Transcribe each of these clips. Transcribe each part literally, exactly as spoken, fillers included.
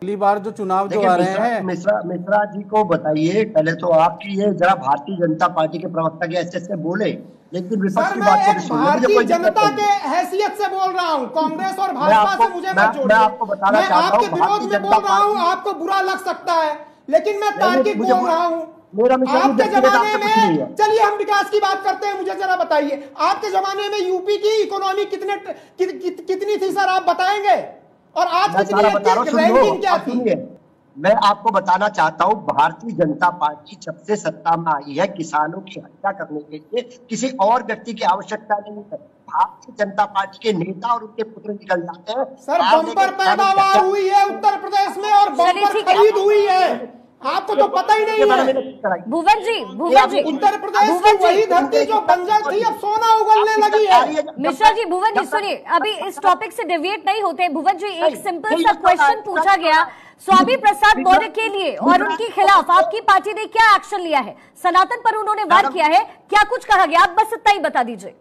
अगली बार जो चुनाव जो आ रहे हैं। मिश्रा मिश्रा जी को बताइए, पहले तो आपकी ये जरा भारतीय जनता पार्टी के प्रवक्ता के हैसियत से बोले, लेकिन विपक्ष की बात को भारतीय जनता के हैसियत से बोल रहा हूँ, कांग्रेस और भाजपा से मुझे मत जोड़िए। मैं आपको बताना चाहता हूँ, आपके विरोध में बोल रहा हूँ, आपको बुरा लग सकता है, लेकिन मैं तार्किक बोल रहा हूँ। आपके जमाने में, चलिए हम विकास की बात करते हैं, मुझे जरा बताइए आपके जमाने में यूपी की इकोनॉमी कितने कि, कि, कितनी थी सर, आप बताएंगे? और आज कितनी रैंकिंग क्या थी? मैं आपको बताना चाहता हूँ, भारतीय जनता पार्टी जब से सत्ता में आई है, किसानों की हत्या करने के लिए किसी और व्यक्ति की आवश्यकता नहीं है। भारतीय जनता पार्टी के नेता और उनके पुत्र निकल जाते हैं। सर बम्पर पैदावार हुई है उत्तर प्रदेश में और बम्पर खरीद हुई है, आपको तो पता ही नहीं है। भुवन जी, भुवन जी, उत्तर प्रदेश में वही धरती जो बंजर थी अब सोना उगलने लगी है। मिश्रा जी, भुवन जी सुनिए, अभी इस टॉपिक से डेविएट नहीं होते। भुवन जी, एक सिंपल सा क्वेश्चन पूछा गया स्वामी प्रसाद मौर्य के लिए और उनके खिलाफ आपकी पार्टी ने क्या एक्शन लिया है, सनातन पर उन्होंने वार किया है, क्या कुछ कहा गया, आप बस इतना ही बता दीजिए।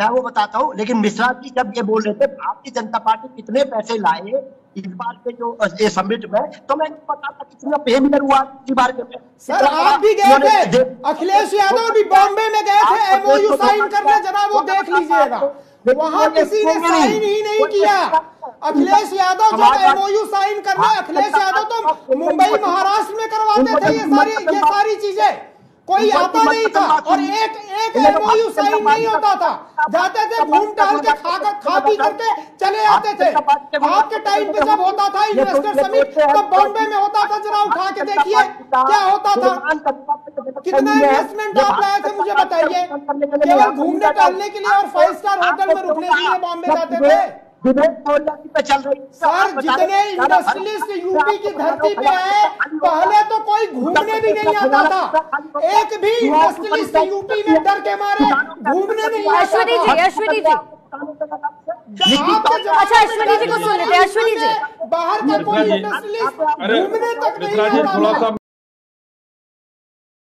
मैं वो बताता हूँ, लेकिन मिश्रा जी जब ये बोल रहे थे भारतीय जनता पार्टी कितने पैसे लाए इस बार के जो ये समिट में, तो मैं पता था कितना पे मिलर हुआ इस बार के। सर आप भी गए थे, अखिलेश यादव भी बॉम्बे में गए थे एमओयू साइन करने, जरा वो देख लीजिएगा, वहाँ किसी ने साइन ही नहीं किया। अखिलेश यादव जब एमओयू साइन करने, अखिलेश यादव तो मुंबई महाराष्ट्र में करवाते थे ये सारी ये सारी चीजें, कोई आता नहीं था और एक एक एमओयू साइन नहीं होता था, जाते थे घूम टहल के खा कर खा पी करके चले आते थे। आपके टाइम पे जब होता था इन्वेस्टर समिट, तब बॉम्बे में होता था, जरा उठा के देखिए क्या होता था, कितना इन्वेस्टमेंट आप लाए थे मुझे बताइए। केवल घूमने टहलने के लिए और फाइव स्टार होटल में रुकने के लिए बॉम्बे जाते थे। चल रही सर, जितने इंडस्ट्रियलिस्ट यूपी की धरती पे है, पहले तो कोई घूमने भी नहीं आता था, एक भी इंडस्ट्रियलिस्ट यूपी में डर के मारे घूमने नहीं आता था। अश्विनी जी, अच्छा अश्विनी जी को सुन लेते हैं। अश्विनी जी, बाहर का कोई इंडस्ट्रियलिस्ट घूमने तक नहीं आता था।